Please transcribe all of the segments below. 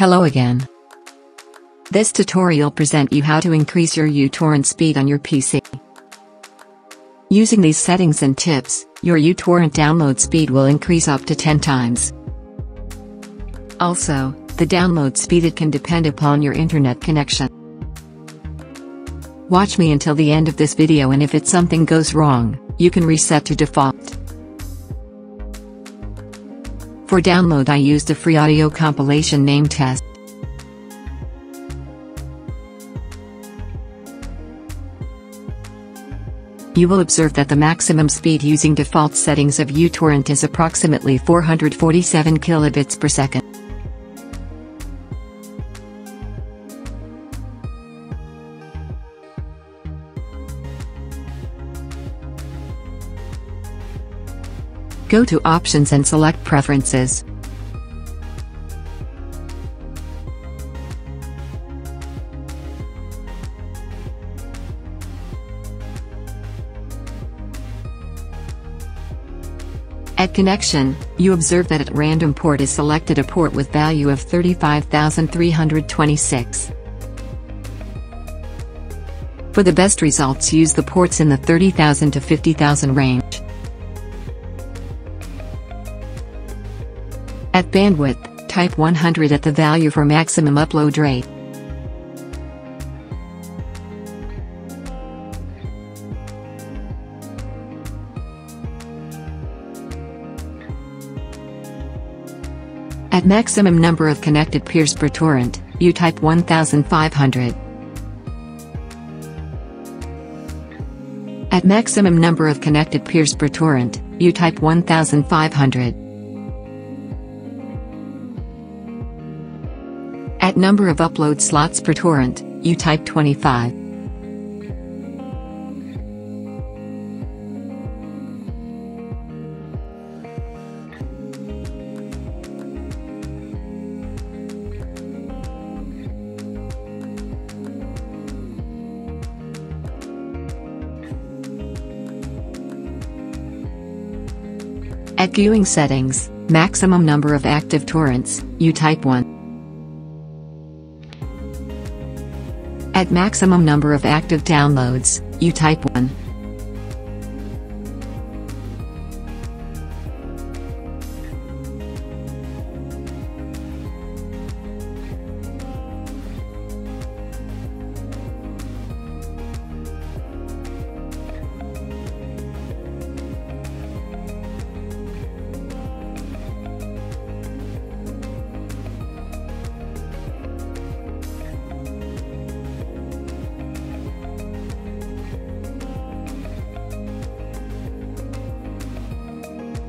Hello again. This tutorial present you how to increase your uTorrent speed on your PC. Using these settings and tips, your uTorrent download speed will increase up to 10 times. Also, the download speed it can depend upon your internet connection. Watch me until the end of this video, and if it something goes wrong, you can reset to default. For download I used a free audio compilation name test. You will observe that the maximum speed using default settings of uTorrent is approximately 447 kilobits per second. Go to Options and select Preferences. At connection, you observe that at random port is selected a port with value of 35,326. For the best results, use the ports in the 30,000 to 50,000 range. At bandwidth, type 100 at the value for maximum upload rate. At maximum number of connected peers per torrent, you type 1,500. At maximum number of connected peers per torrent, you type 1,500. At number of upload slots per torrent, you type 25. At viewing settings, maximum number of active torrents, you type 1. At maximum number of active downloads, you type 1.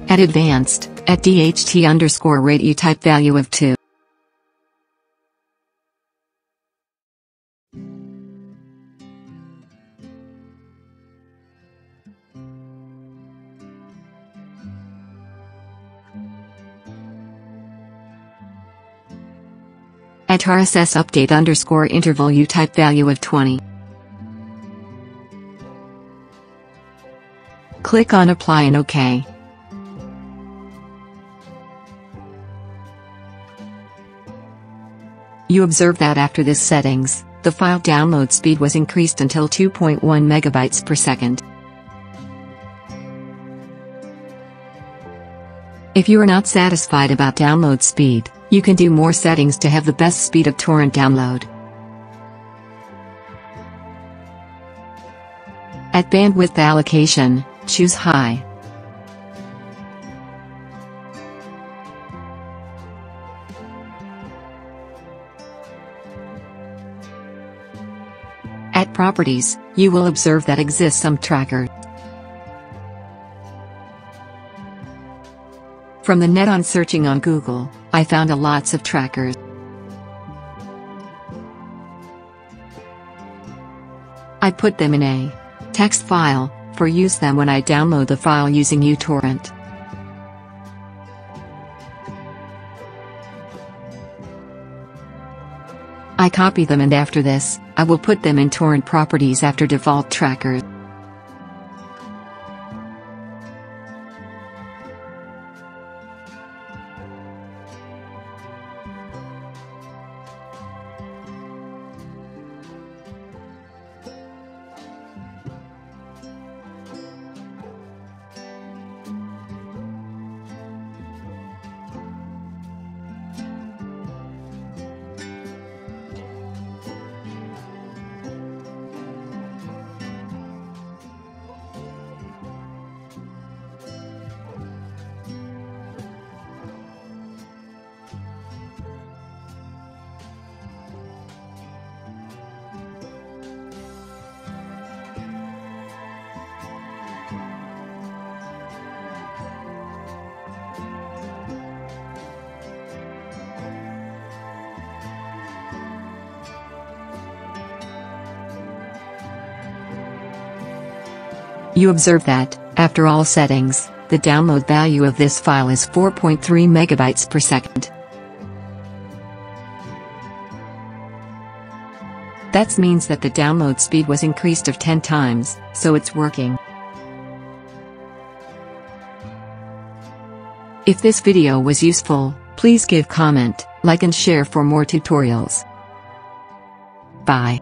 At advanced, at DHT_rate you type value of 2. At RSS_update_interval you type value of 20. Click on Apply and OK. You observe that after this settings, the file download speed was increased until 2.1 megabytes per second. If you are not satisfied about download speed, you can do more settings to have the best speed of torrent download. At bandwidth allocation, choose high. At Properties, you will observe that exists some tracker. From the net on searching on Google, I found lots of trackers. I put them in a text file, for use them when I download the file using uTorrent. I copy them, and after this, I will put them in torrent properties after default trackers. You observe that, after all settings, the download value of this file is 4.3 megabytes per second. That means that the download speed was increased of 10 times, so it's working. If this video was useful, please give comment, like and share for more tutorials. Bye.